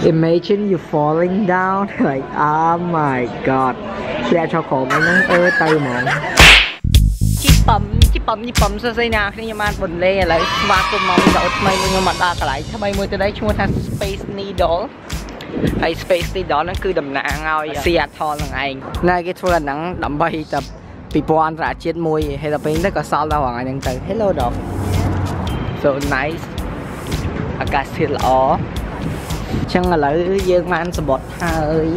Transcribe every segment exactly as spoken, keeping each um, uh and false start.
Imagine you falling down, like, oh my god. Ra cho khổ mấy nắng ơi tay mà. Chị bấm, chị bấm, chị bấm sơ sơ nào khi mà buồn lê lại và cùng mong đợi mày nhưng mà ta lại cho bay mưa tới đây chúng ta Space Needle. Hay Space Needle nó cứ đầm nặng ngồi Seattle là anh. Này cái thôi là nắng đầm bay tập people ăn rã chết môi hay là bên tất cả sao đâu hoàng anh từ hello dog. So nice. Aka siết ó. Chẳng là lấy dương man sập bọt hơi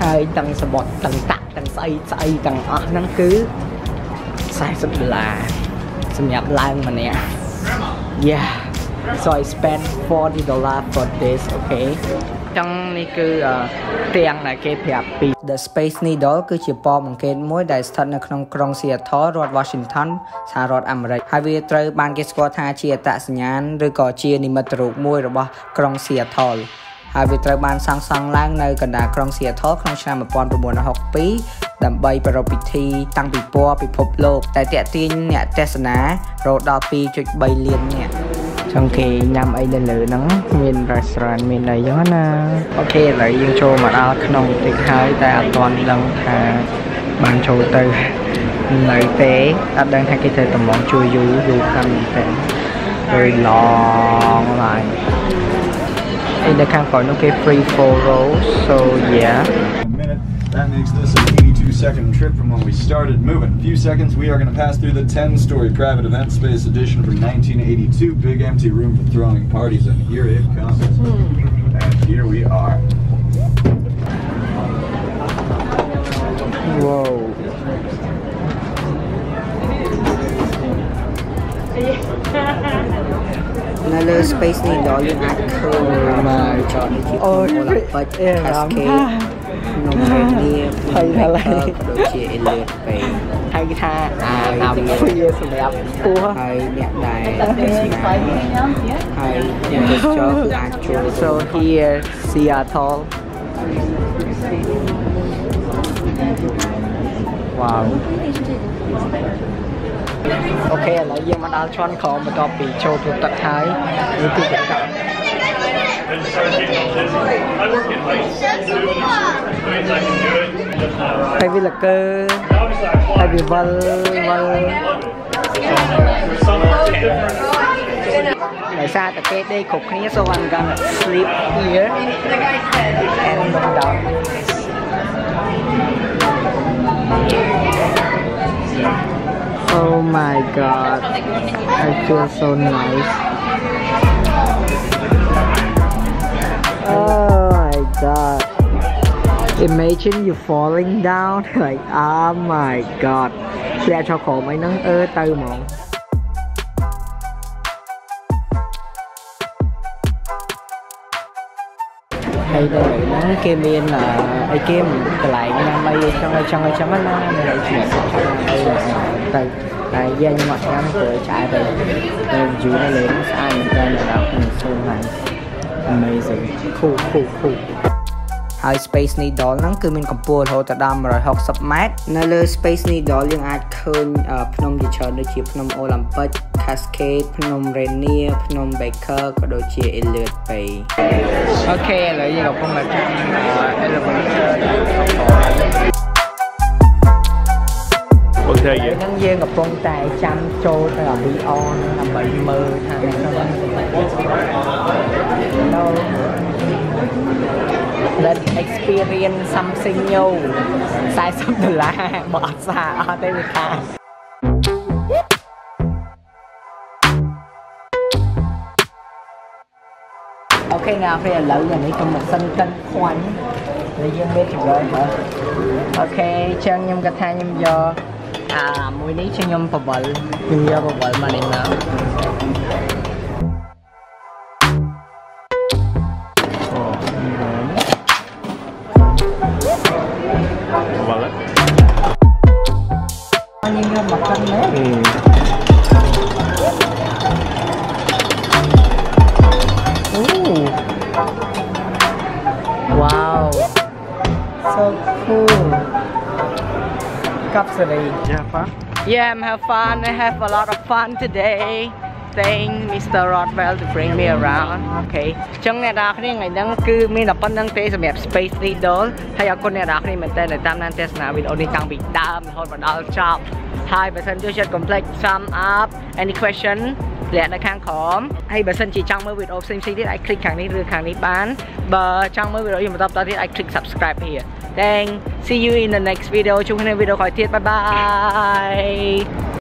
hơi tầng sập bọt tầng tạt tầng xây xây tầng ó nắng cứ sai sụp là sụp nhập lang mà nè. Yeah. So I spent forty dollars for this, okay? Trong này cứ tiền là cái đẹp bị The Space Needle cứ chỉ bỏ bằng cái mối đại sân ở trong Krong Seattle, Roth Washington, xã Roth America. Hai vị trời ban kết quả tha chia tạ sinh nhãn, rồi có chia niệm trục môi rồi bỏ Krong Seattle. Hai vị trời ban sang sang lang nơi gần đà Krong Seattle, Krong Seattle một con buồn học bí. Đầm bay vào bị thi tăng bị bỏ bị phụp lộp. Tại tệ tin nhẹ tệ sân á, rồi đọc bị trịch bay liền nhẹ. Trong khi nhằm ấy lên lửa nắng, mình restaurant mình đầy gió nà. Ok, lại dương chô mà ra nông tiết hơi ta toàn lần thà bàn chô tư. Lại tế, ta đang thay cái thời tầm bọn chua dũ dũ khăn tế. Rồi lòn lại. In the can for okay free for rolls, so yeah. That makes this an eighty-two second trip from when we started moving. In a few seconds, we are going to pass through the ten-story private event space edition from nineteen eighty-two. Big empty room for throwing parties, and here it comes. And here we are. Whoa. Another Space Needle in a cool room. Oh, it's like a cascade. Nó phải đi phải là đồ chị lượt về hay tha à nằm phía sầm đẹp cua hay đẹp đài hay để cho cứ ăn chua so here Seattle wow ok lại giờ mà đào chọn khó mà có bị chua thuộc tật thái như thế hay vì là cơ hay vì vân vân tại sao tại cái đây cục này so one gonna sleep here and down oh my god I feel so nice. Oh my god. Imagine you falling down, like, oh my god. Ra cho khổ mấy nắng ơ tư mộng. Hay tôi lại nắng kia miên là ai kia mình lại năm mây trong ai trong ai trong mắt nó mình lại chuyển sang đây là từ tại gia như mọi năm của trại về nên chú nó lên sai mình ra là đọc mình xôn này. Amazing. Cool, cool, cool. Hi Space Needle nắng cứ mình cầm bùa hồ ta đam rồi học sập mát. Nơi Space Needle liên ạt khơi phnom địa chợ đôi chiếc phnom Olympic, Cascade, phnom Rainier, phnom Baker có đôi chiếc Elliot Bay. Ok, lại gì gặp con là trong. Hãy subscribe cho con Tài Chăm Châu là bị on làm bảy mơ thằng đâu let experience something new sai sắp từ là bỏ xa ở đây người ta ok nào phải là lỡ nhà này trong một sân tân khoảnh lấy dương biết rồi hả ok chân nhâm cà tha nhâm do à mùi ní cho nhâm vào bờ nhâm vào bờ mà đêm nào nhâm vào mặt canh đấy wow so cool. Cups of tea. You have fun? Yeah, I'm having fun. I have a lot of fun today. thank Mister Rothfeld to bring me around. Okay. Chung nè ra cái này đang cứ mình đọc đang test về Space Needle. Hay con nè ra cái này mình tên là tam năng test nào video đi tăng bị đam thôi và đau chọc. Hai bản thân just complex sum up any question. และในข้างขอมให้บัสเซนจีจังเมื่อวิดโอซิมซีที่ไอ click ครั้งนี้หรือครั้งนี้บ้านเบอร์จังเมื่อวิดโออยู่มาตอบตอนที่ไอ click subscribe here thank see you in the next video ชมกันในวิดีโอคอยเทียดบ๊ายบาย